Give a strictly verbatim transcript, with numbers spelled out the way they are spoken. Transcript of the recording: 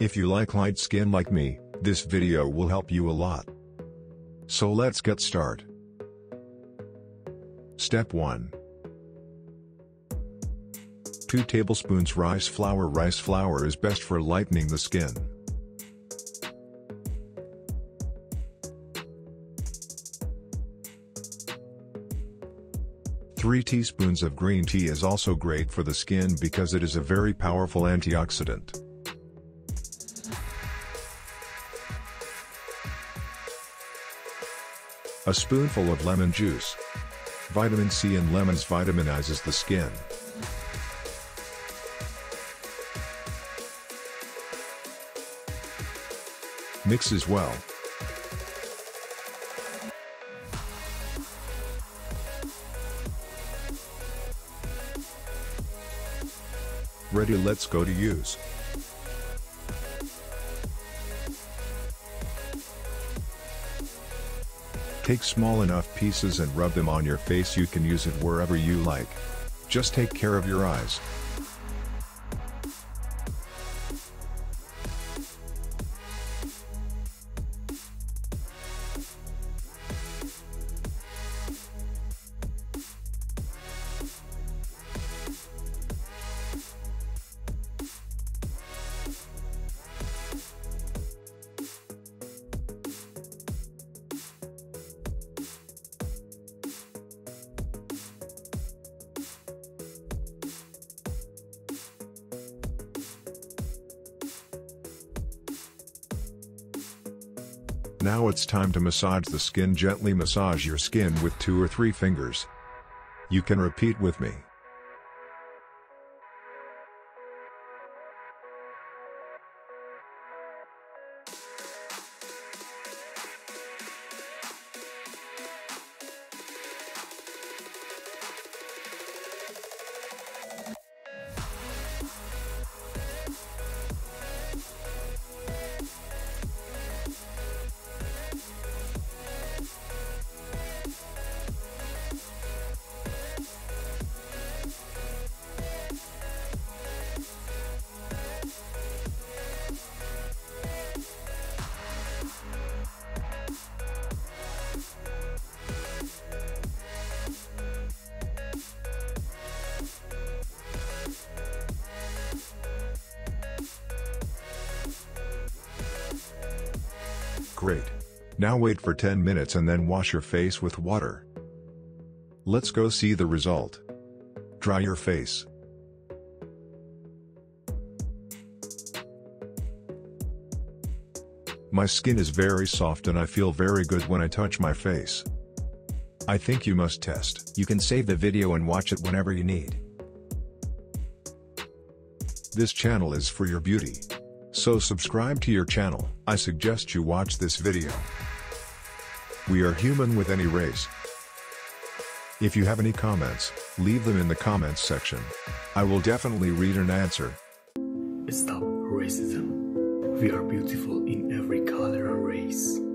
If you like light skin like me, this video will help you a lot. So let's get started. Step one. two tablespoons rice flour. Rice flour is best for lightening the skin. three teaspoons of green tea is also great for the skin because it is a very powerful antioxidant. A spoonful of lemon juice. Vitamin C in lemons vitaminizes the skin. Mix as well. Ready, let's go to use. Take small enough pieces and rub them on your face. You can use it wherever you like. Just take care of your eyes. Now it's time to massage the skin. Gently massage your skin with two or three fingers. You can repeat with me. Great. Now wait for ten minutes and then wash your face with water. Let's go see the result. Dry your face. My skin is very soft and I feel very good when I touch my face. I think you must test. You can save the video and watch it whenever you need. This channel is for your beauty. So subscribe to your channel. I suggest you watch this video. We are human with any race. If you have any comments, leave them in the comments section. I will definitely read and answer. Stop racism. We are beautiful in every color and race.